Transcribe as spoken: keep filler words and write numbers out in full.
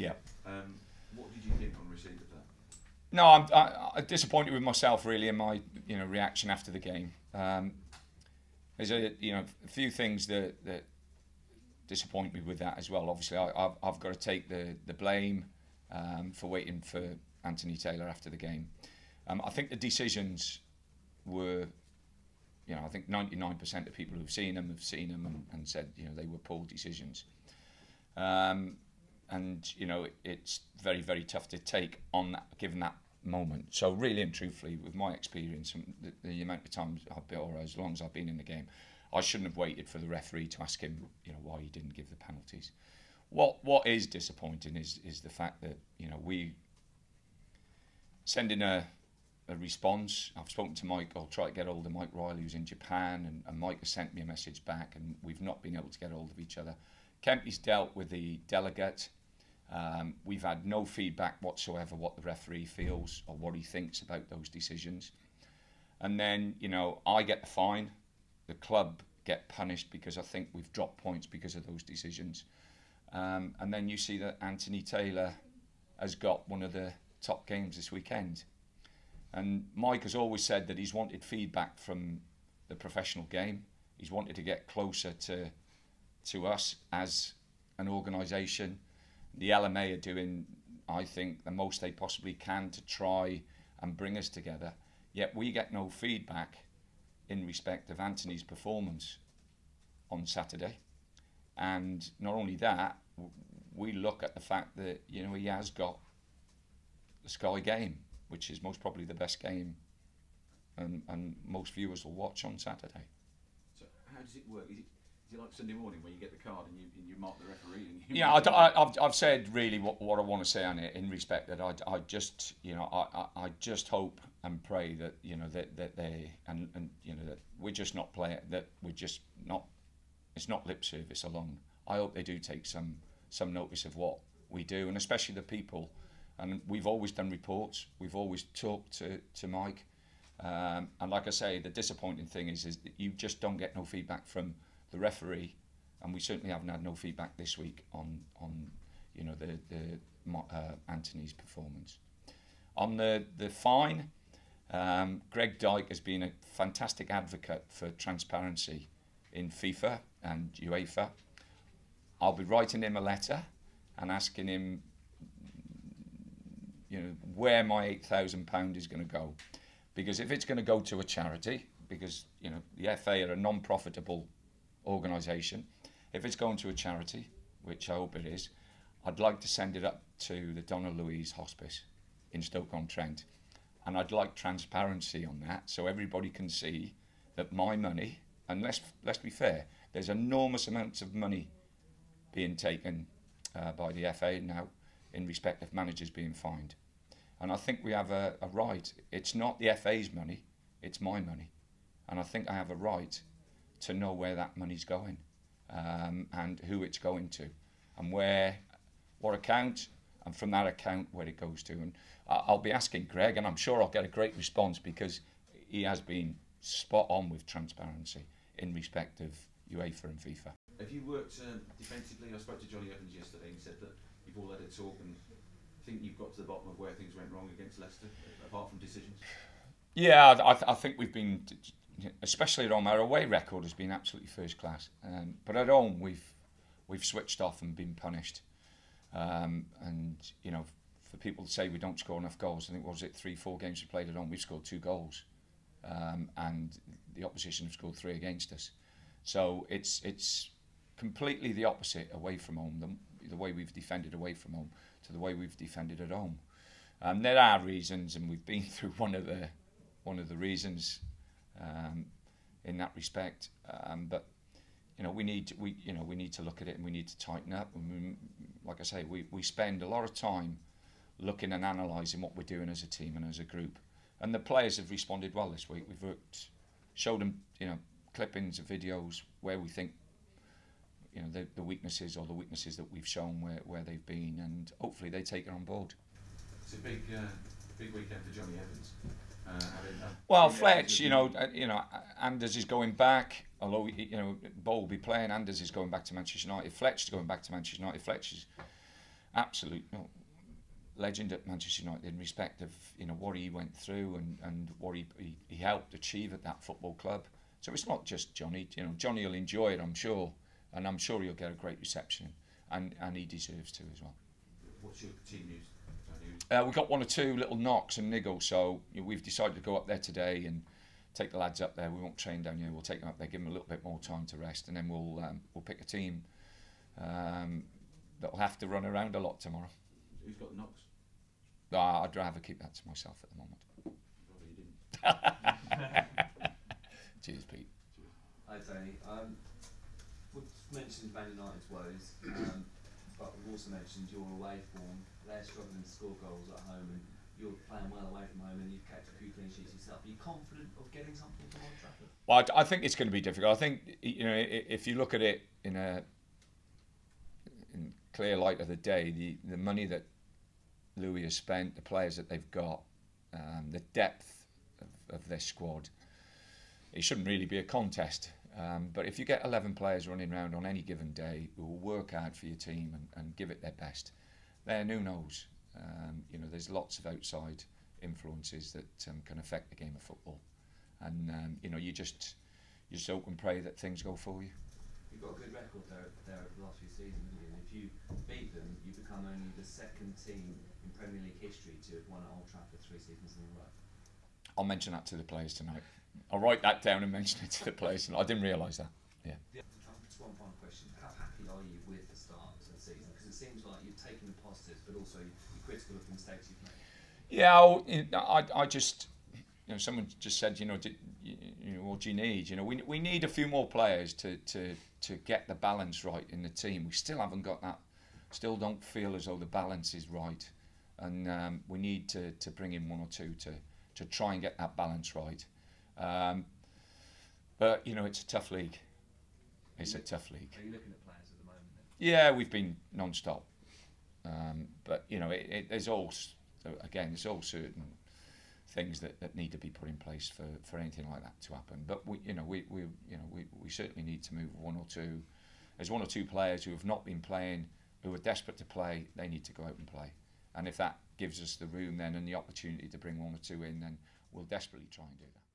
Yeah. Um, what did you think on receipt of that? No, I'm, I, I'm disappointed with myself really in my you know reaction after the game. Um, there's a you know a few things that that disappoint me with that as well. Obviously, I, I've I've got to take the the blame um, for waiting for Anthony Taylor after the game. Um, I think the decisions were, you know, I think ninety-nine percent of people who've seen them have seen them and, and said you know they were poor decisions. Um, and you know it, it's very very tough to take on that given that moment. So really and truthfully, with my experience and the, the amount of times I've been, or as long as I've been in the game, I shouldn't have waited for the referee to ask him, you know, why he didn't give the penalties. What what is disappointing is is the fact that you know we sending a a response. I've spoken to Mike. I'll try to get hold of Mike Riley, who's in Japan, and, and Mike has sent me a message back, and we've not been able to get hold of each other. Kempy's dealt with the delegate. Um, we've had no feedback whatsoever what the referee feels or what he thinks about those decisions. And then, you know, I get the fine. The club get punished because I think we've dropped points because of those decisions. Um, and then you see that Anthony Taylor has got one of the top games this weekend. And Mike has always said that he's wanted feedback from the professional game. He's wanted to get closer to to us as an organisation. The L M A are doing, I think, the most they possibly can to try and bring us together. Yet we get no feedback in respect of Anthony's performance on Saturday. And not only that, we look at the fact that you know he has got the Sky game, which is most probably the best game and, and most viewers will watch on Saturday. So how does it work? Is it Is it like Sunday morning where you get the card and you, and you mark the referee? And you yeah, I, I, I've, I've said really what, what I want to say on it in respect that I, I just, you know, I, I, I just hope and pray that, you know, that, that they, and, and, you know, that we're just not playing, that we're just not, it's not lip service alone. I hope they do take some, some notice of what we do, and especially the people. And we've always done reports. We've always talked to, to Mike. Um, and like I say, the disappointing thing is, is that you just don't get no feedback from the referee, and we certainly haven't had no feedback this week on on you know the the uh, Anthony's performance. On the the fine, um, Greg Dyke has been a fantastic advocate for transparency in FIFA and UEFA. I'll be writing him a letter and asking him, you know, where my eight thousand pound is going to go, because if it's going to go to a charity, because you know the F A are a non-profitable organisation, if it's going to a charity, which I hope it is, I'd like to send it up to the Donna Louise Hospice in Stoke-on-Trent, and I'd like transparency on that so everybody can see that my money, and let's, let's be fair, there's enormous amounts of money being taken uh, by the F A now in respect of managers being fined, and I think we have a, a right. It's not the F A's money, it's my money, and I think I have a right to know where that money's going, um, and who it's going to, and where, what account, and from that account where it goes to. And I'll be asking Greg, and I'm sure I'll get a great response because he has been spot on with transparency in respect of UEFA and FIFA. Have you worked um, defensively? I spoke to Johnny Evans yesterday and said that you've all had a talk and think you've got to the bottom of where things went wrong against Leicester, apart from decisions. Yeah, I, th I think we've been. Especially at home, our away record has been absolutely first class. Um, but at home, we've we've switched off and been punished. Um, and you know, for people to say we don't score enough goals, I think what was it three, four games we played at home, we've scored two goals, um, and the opposition have scored three against us. So it's it's completely the opposite away from home, the, the way we've defended away from home to the way we've defended at home. And there are reasons, and we've been through one of the one of the reasons. Um, in that respect, um, but you know we need we you know we need to look at it and we need to tighten up. And we, like I say, we we spend a lot of time looking and analysing what we're doing as a team and as a group. And the players have responded well this week. We've worked, showed them you know clippings of videos where we think you know the, the weaknesses or the weaknesses that we've shown where where they've been, and hopefully they take it on board. It's a big uh, big weekend for Johnny Evans. Uh, well, Fletch, you know, uh, you know, Anders is going back. Although you know, Bo will be playing. Anders is going back to Manchester United. Fletch is going back to Manchester United. Fletch is, absolute you know, legend at Manchester United in respect of you know what he went through and and what he, he he helped achieve at that football club. So it's not just Johnny. You know, Johnny will enjoy it, I'm sure, and I'm sure he'll get a great reception, and and he deserves to as well. What's your team news? Uh, we got one or two little knocks and niggles, so you know, we've decided to go up there today and take the lads up there. We won't train down here. We'll take them up there, give them a little bit more time to rest, and then we'll um, we'll pick a team um, that'll have to run around a lot tomorrow. Who's got the knocks? Ah, I'd rather keep that to myself at the moment. Probably you didn't. Cheers, Pete. Cheers. Hi, Tony. Um, we've mentioned Man United's woes, um, but we've also mentioned your away form. They're struggling to score goals at home, and you're playing well away from home, and you've kept a few clean sheets yourself. Are you confident of getting something from Old Trafford? Well, I, I think it's going to be difficult. I think you know if you look at it in a in clear light of the day, the the money that Louis has spent, the players that they've got, um, the depth of, of their squad, it shouldn't really be a contest. Um, but if you get eleven players running around on any given day who will work hard for your team and, and give it their best, then who knows? Um, you know, there's lots of outside influences that um, can affect the game of football, and um, you know, you just you just hope and pray that things go for you. You've got a good record there, there over the last few seasons, haven't you? And if you beat them, you become only the second team in Premier League history to have won at Old Trafford three seasons in a row. I'll mention that to the players tonight. I'll write that down and mention it to the players tonight. I didn't realise that. Yeah. Just one final question. How happy are you with the start of the season? Because it seems like you've taken the positives, but also you're critical of the mistakes you've made. Yeah, I, I just, you know, someone just said, you know, did, you, you know, what do you need? You know, we we need a few more players to to to get the balance right in the team. We still haven't got that. Still don't feel as though the balance is right, and um, we need to to bring in one or two to to try and get that balance right. Um, but you know, it's a tough league. It's a tough league. Are you looking at players at the moment then? Yeah, we've been non-stop. Um, but you know, it, it, there's all again, there's all certain things that, that need to be put in place for, for anything like that to happen. But we, you know, we, we you know we, we certainly need to move one or two. There's one or two players who have not been playing, who are desperate to play. They need to go out and play. And if that gives us the room then and the opportunity to bring one or two in, then we'll desperately try and do that.